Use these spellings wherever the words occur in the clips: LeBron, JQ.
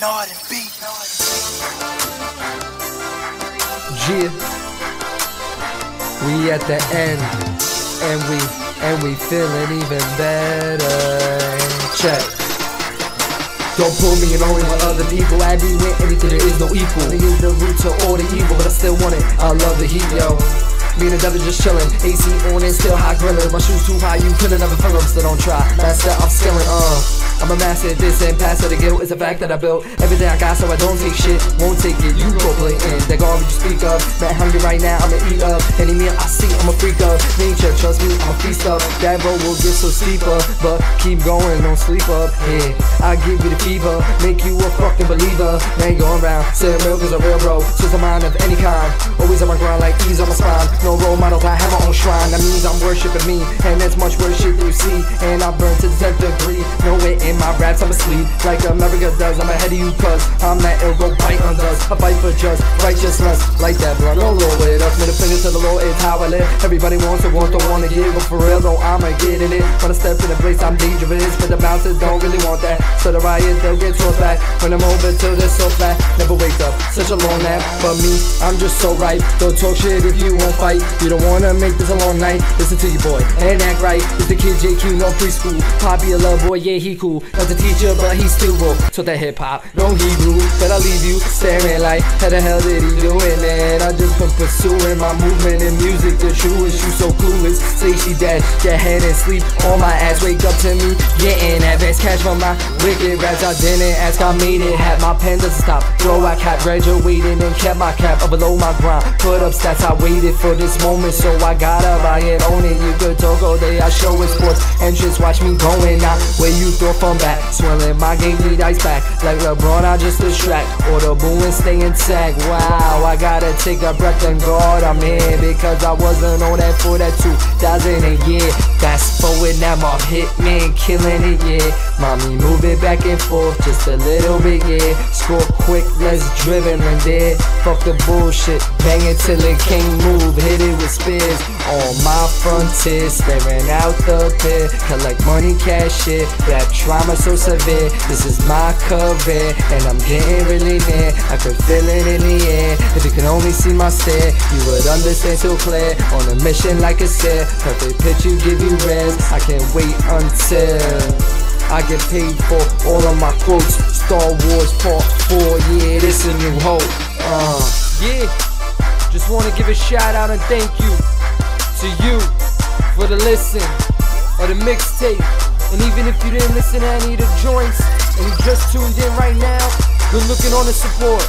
Nod and beat. Yeah. We at the end, and we feeling even better. Check. Don't pull me along with other people. I be with anything, there is no equal. There is the root to all the evil, but I still want it. I love the heat, yo. Me and the devil just chillin', AC on and still high grillin'. My shoes too high, you couldn't ever fill them, still don't try. Master, I'm skillin', I'm a master at this and passer the guilt. It's a fact that I built everything I got, so I don't take shit. Won't take it, you go blatant. That garbage you speak of. Man hungry right now, I'ma eat up. Any meal I see, I'm a freak of nature, trust me, I'm a feast up. That road will get so steeper, but keep going, don't sleep up. Yeah, I give you the fever, make you a fucking believer. Man going round, saying real cause I'm real bro. Twist a mind of any kind, always on my grind like ease on my spine. No role models, I have my own shrine. That means I'm worshiping me, and that's much worse shit you see. And I burn to the 10th degree. No way in my raps, I'm asleep. Like America does, I'm ahead of you cuz I'm that arrow bite on dust. I fight for just righteousness, like that blood. No low it up, middle finger to the low is how I live. Everybody wants to want, don't wanna give. But for real though, I'ma get in it. When I step in the place, I'm dangerous. But the bouncers don't really want that, so the riot, they'll get towards back. When I'm over till they're so flat, never wake up, such a long nap. But me, I'm just so right. Don't talk shit if you won't fight. You don't wanna make this a long night. Listen to your boy and act right. It's the kid JQ, no preschool. Poppy a love boy, yeah he cool. Not the teacher, but he still will. So that hip hop, no Hebrew, but I leave you staring like, how the hell did he do it, man? I just been pursuing my movement and music, the truest. You so clueless. Say she dash your hand and sleep on my ass. Wake up to me, getting advance cash from my wicked raps. I didn't ask, I made it. Had my pen doesn't stop. Throw I cap, graduated and kept my cap up below my grind. Put up stats, I waited for this moment, so I gotta buy it, own it. You could talk all day, I show it sports and just watch me going out where you throw from back. Swirling my game, need ice back like LeBron, I just distract. Or the booing stay intact. Wow, I gotta take a breath and God, I'm here because I wasn't on that for that 2008 year. Fast forward, now my hitman killing it, yeah. Mommy move it back and forth just a little bit, yeah. Score quick, less driven and there. Fuck the bullshit, bang it till it can't move. Hit it with spears on my frontier, staring out the pit. Collect money, cash it. That trauma so severe. This is my career, and I'm getting really near. I could feel it in the air. If you can only see my stare, you would understand so clear. On a mission like a stare, perfect pitch you give you rest. I can't wait until I get paid for all of my quotes. Star Wars Part 4, yeah, this a new hope. Yeah, just wanna give a shout out and thank you to you for the listen or the mixtape. And even if you didn't listen to any of the joints and you just tuned in right now, good looking on the support,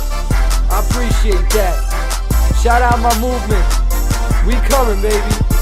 I appreciate that. Shout out my movement, we coming baby.